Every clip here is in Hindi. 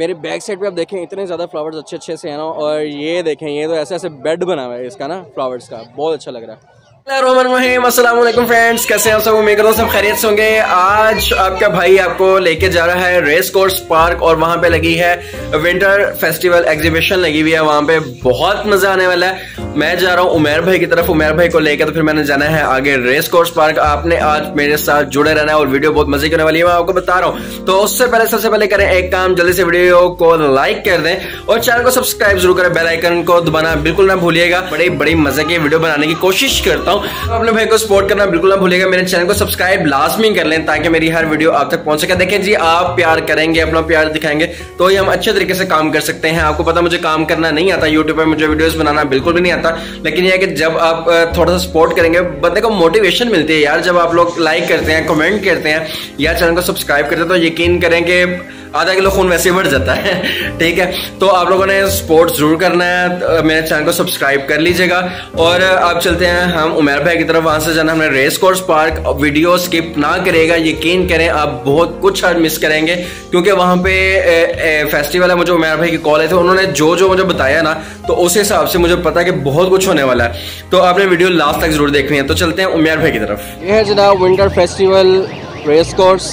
मेरे बैक साइड पे आप देखें इतने ज़्यादा फ्लावर्स अच्छे अच्छे से हैं ना। और ये देखें, ये तो ऐसे ऐसे बेड बना हुआ है इसका ना, फ्लावर्स का, बहुत अच्छा लग रहा है। रोमन महमद, अस्सलाम वालेकुम फ्रेंड्स, कैसे हैं सब? उमैर सब खैरियत से होंगे। आज आपका भाई आपको लेके जा रहा है रेस कोर्स पार्क और वहाँ पे लगी है विंटर फेस्टिवल एग्जीबिशन लगी हुई है, वहाँ पे बहुत मजा आने वाला है। मैं जा रहा हूँ उमैर भाई की तरफ, उमैर भाई को लेकर तो फिर मैंने जाना है आगे रेस कोर्स पार्क। आपने आज मेरे साथ जुड़े रहना है और वीडियो बहुत मजे की होने वाली है, मैं आपको बता रहा हूँ। तो उससे पहले सबसे पहले करें एक काम, जल्दी से वीडियो को लाइक कर दें और चैनल को सब्सक्राइब जरूर करें, बेल आइकन को दबाना बिल्कुल ना भूलिएगा। बड़ी बड़ी मजे की वीडियो बनाने की कोशिश करता हूँ, अपने भाई को सपोर्ट करना बिल्कुल ना भूलिएगा। मेरे चैनल को सब्सक्राइब लाजमी कर लें ताकि मेरी हर वीडियो आप तक पहुंच सके। देखें जी, आप प्यार करेंगे, अपना प्यार दिखाएंगे तो ही हम अच्छे तरीके से काम कर सकते हैं। आपको पता मुझे काम करना नहीं आता, यूट्यूब पे मुझे वीडियोस बनाना बिल्कुल भी नहीं आता, लेकिन यह कि जब आप थोड़ा सा सपोर्ट करेंगे, बंदे को मोटिवेशन मिलती है यार। जब आप लोग लाइक करते हैं, कमेंट करते हैं या चैनल को सब्सक्राइब करते हैं तो यकीन करें कि आधा किलो खून वैसे ही बढ़ जाता है। ठीक है, तो आप लोगों ने सपोर्ट जरूर करना है, तो मेरे चैनल को सब्सक्राइब कर लीजिएगा। और आप चलते हैं हम उमैर भाई की तरफ, वहाँ से जाना हमने race course park. Video skip ना करेगा, यकीन करें आप बहुत कुछ आज मिस करेंगे क्योंकि वहाँ पे फेस्टिवल है। मुझे उमैर भाई की कॉल आई थी, उन्होंने जो जो मुझे बताया ना तो उस हिसाब से मुझे पता कि बहुत कुछ होने वाला है, तो आपने वीडियो लास्ट तक जरूर देखनी है। तो चलते हैं उमैर भाई की तरफ। यह है जनाब विंटर फेस्टिवल रेस कोर्स,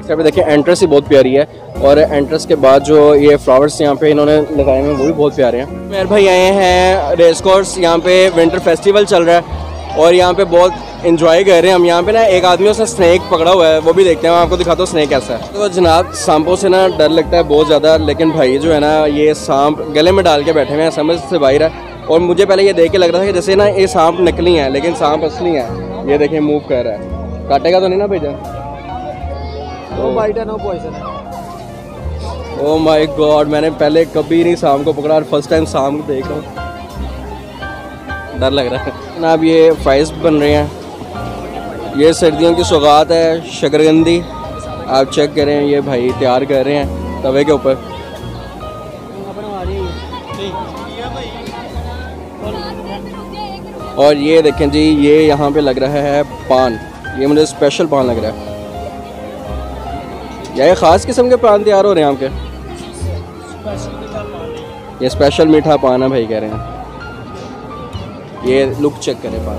यहाँ पे देखिए एंट्रेंस ही बहुत प्यारी है और एंट्रेंस के बाद जो ये फ्लावर्स यहाँ पे इन्होंने लगाए हैं वो भी बहुत प्यारे हैं। उमैर भाई आए हैं रेस कोर्स, यहाँ पे विंटर फेस्टिवल चल रहा है और यहाँ पे बहुत एंजॉय कर रहे हैं हम। यहाँ पे ना एक आदमी उसने स्नैक पकड़ा हुआ है, वो भी देखते हैं, मैं आपको दिखाता हूँ स्नैक कैसा है। तो जनाब सांपों से ना डर लगता है बहुत ज़्यादा, लेकिन भाई जो है ना ये सांप गले में डाल के बैठे हुए हैं, समझ से बाहर है। और मुझे पहले ये देख के लग रहा था कि जैसे ना ये सांप नकली हैं, लेकिन सांप असली हैं। ये देखें मूव कर रहा है, काटेगा तो नहीं ना भेजा। नो बाइट है, नो पॉइजन है। ओह माय गॉड, मैंने पहले कभी नहीं सांप को पकड़ा और फर्स्ट टाइम सांप को देख रहा हूँ, डर लग रहा है ना। अब ये फ्राइज बन रहे हैं, ये सर्दियों की सौगात है शकरकंदी। आप चेक करें, ये भाई तैयार कर रहे हैं तवे के ऊपर। और ये देखें जी, ये यहाँ पे लग रहा है पान, ये मुझे स्पेशल पान लग रहा है। यह ख़ास किस्म के पान तैयार हो रहे हैं आपके, ये स्पेशल मीठा पान है भाई कह रहे हैं। ये लुक चेक करें पान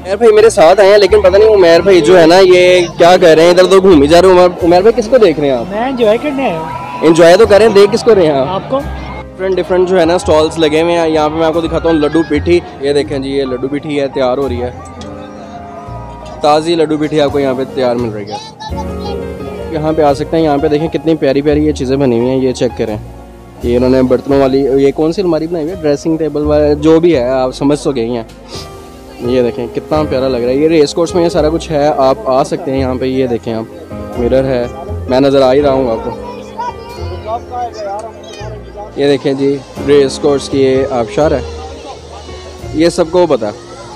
उमैर भाई मेरे साथ आए हैं, लेकिन पता नहीं उमैर भाई जो है ना ये क्या कर रहे हैं, इधर उधर घूम ही जा रहे हैं। उमैर भाई किसको देख रहे हैं आप? मैं एंजॉय करने आया हूं। एंजॉय तो करें, देख किसको रहे हैं आपको? डिफरेंट डिफरेंट जो है ना स्टॉल्स लगे हुए हैं। यहाँ पे मैं आपको दिखाता हूँ लड्डू पीठी, ये देखें जी, ये लड्डू पीठी है तैयार हो रही है, ताज़ी लड्डू पीठी आपको यहाँ पे तैयार मिल रही है। यहाँ पे आ सकते हैं, यहाँ पे देखें कितनी प्यारी प्यारी ये चीज़ें बनी हुई हैं, ये चेक करें। ये इन्होंने बर्तनों वाली, ये कौन सी अलमारी बनाई हुई है, ड्रेसिंग टेबल वाला जो भी है, आप समझ सो गए हैं। ये देखें कितना प्यारा लग रहा है, ये रेस कोर्स में ये सारा कुछ है, आप आ सकते हैं यहाँ पर। ये देखें आप, मिरर है, मैं नज़र आ ही रहा हूँ आपको। ये देखें जी, रेस कोर्स की ये आबशार है, ये सबको पता।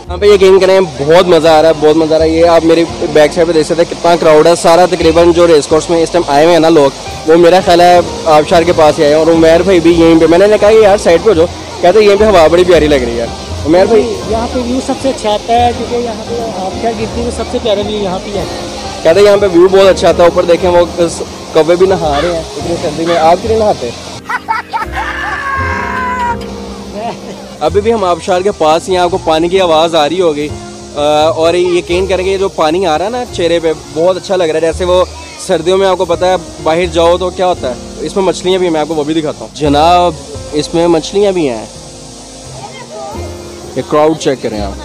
यहाँ पे यकीन करें बहुत मज़ा आ रहा है, बहुत मज़ा आ रहा है। ये आप मेरी बैक साइड पे देख सकते हैं कितना क्राउड है, सारा तकरीबन जो रेस कोर्स में इस टाइम आए हुए हैं ना लोग, वो मेरा ख्याल है आबशार के पास ही आए। और उमैर भाई भी यहीं पे, मैंने कहा यार साइड पे हो जाओ, कहते यहीं पे हवा बड़ी प्यारी लग रही है। उमैर भाई यहाँ पे व्यू सबसे अच्छा आता है क्योंकि यहाँ पे आबशार गिरती है, सबसे प्यारा व्यू यहाँ पे है, कहते हैं यहाँ पे व्यू बहुत अच्छा आता है। ऊपर देखें वो कौवे भी नहा रहे हैं इतनी सर्दी में, आप क्यों नहीं नहाते? अभी भी हम आबशार के पास ही हैं, आपको पानी की आवाज़ आ रही होगी। और यकीन करेंगे जो पानी आ रहा है ना चेहरे पे, बहुत अच्छा लग रहा है। जैसे वो सर्दियों में आपको पता है बाहर जाओ तो क्या होता है, इसमें मछलियाँ भी हैं, मैं आपको वो भी दिखाता हूँ। जनाब इसमें मछलियाँ भी हैं, ये क्राउड चेक करें आप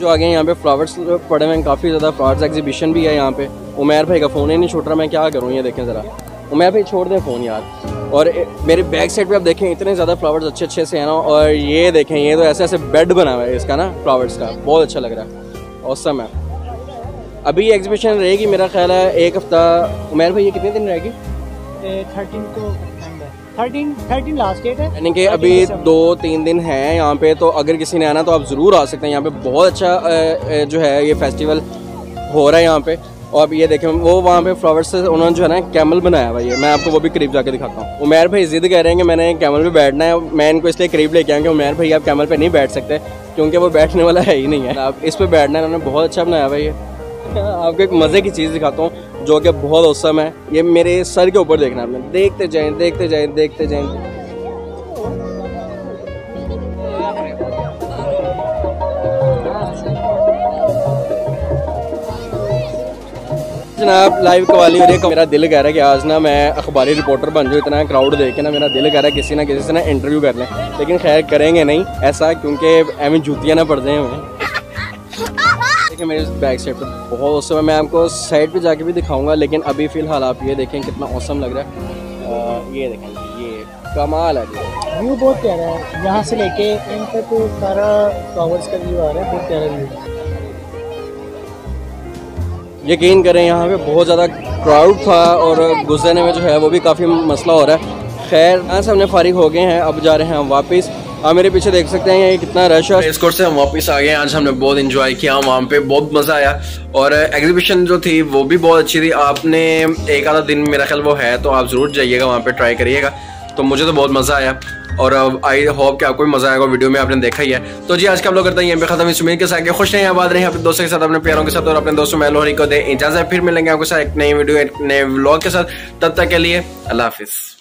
जो आगे। यहाँ पे फ्लावर्स पड़े हुए हैं, काफ़ी ज़्यादा फ्लावर्स एग्जीबिशन भी है यहाँ पे। उमैर भाई का फ़ोन ही नहीं छूट रहा, मैं क्या करूँ? ये देखें ज़रा, उमैर भाई छोड़ दें फ़ोन यार। और मेरे बैक साइड पे आप देखें इतने ज़्यादा फ्लावर्स अच्छे अच्छे से हैं ना। और ये देखें, ये तो ऐसे ऐसे बेड बना हुआ है इसका ना, फ्लावर्स का, बहुत अच्छा लग रहा है, ऑसम है। अभी एग्जीबिशन रहेगी मेरा ख्याल है एक हफ्ता। उमैर भाई ये कितने दिन रहेगी? 13 को 13 लास्ट डेट है, यानी कि अभी 2-3 दिन हैं यहाँ पे। तो अगर किसी ने आना तो आप ज़रूर आ सकते हैं, यहाँ पे बहुत अच्छा जो है ये फेस्टिवल हो रहा है यहाँ पे। और अब ये देखें वो वहाँ पे फ्लावर्स से उन्होंने जो है ना कैमल बनाया हुआ है, मैं आपको वो भी करीब जाके दिखाता हूँ। उमैर भाई ज़िद कह रहे हैं कि मैंने कैमल पे बैठना है, मैं इनको इसलिए करीब लेके आया कि उमैर भाई आप कैमल पे नहीं बैठ सकते क्योंकि वो बैठने वाला है ही नहीं है, आप इस पे बैठना है। उन्होंने बहुत अच्छा बनाया हुआ है। आपको एक मज़े की चीज़ दिखाता हूँ जो कि बहुत औसम है। ये मेरे सर के ऊपर देखना, आपने देखते जाएं देखते जाएं देखते जाएं। जनाब लाइव कवाली हो रही है। मेरा दिल कह रहा है कि आज ना मैं अखबारी रिपोर्टर बन जाऊँ। इतना क्राउड देख के ना मेरा दिल कह रहा है किसी ना किसी से ना इंटरव्यू कर लें, लेकिन खैर करेंगे नहीं ऐसा, क्योंकि एवं जूतियाँ ना पड़ जाएं हमें। देखिए मेरे बैक साइड पर बहुत औसम है, मैं आपको साइड पे जाके भी दिखाऊंगा, लेकिन अभी फ़िलहाल आप ये देखें कितना औसम लग रहा है। ये देखें, ये कमाल है व्यू, बहुत प्यारा है। यहाँ से लेके इन तक सारा फ्लावर्स का व्यू आ रहा है, बहुत प्यारा व्यू। यकीन करें यहाँ पे बहुत ज़्यादा क्राउड था और गुजरने में जो है वो भी काफ़ी मसला हो रहा है। खैर यहाँ से हमने फारिग हो गए हैं, अब जा रहे हैं हम वापस। आप मेरे पीछे देख सकते हैं ये कितना रश है। रेस कोर्स से हम वापस आ गए। आज हमने बहुत एंजॉय किया, वहाँ पे बहुत मज़ा आया और एग्जीबिशन जो थी वो भी बहुत अच्छी थी। आपने एक आधा दिन मेरा ख्याल वो है तो आप ज़रूर जाइएगा, वहाँ पर ट्राई करिएगा। तो मुझे तो बहुत मज़ा आया और आई होप कि आपको भी मज़ा आएगा। वीडियो में आपने देखा ही है। तो जी आज का हम लोग करते हैं यहीं पे खत्म। इस उम्मीद के साथ खुश रहें, आबाद रहें, अपने दोस्तों के साथ, अपने प्यारों के साथ और अपने दोस्तों में लोहरी को दें इजाज़त। फिर मिलेंगे आपके साथ एक नई वीडियो, एक नए व्लॉग के साथ। तब तक के लिए अल्लाह हाफिज़।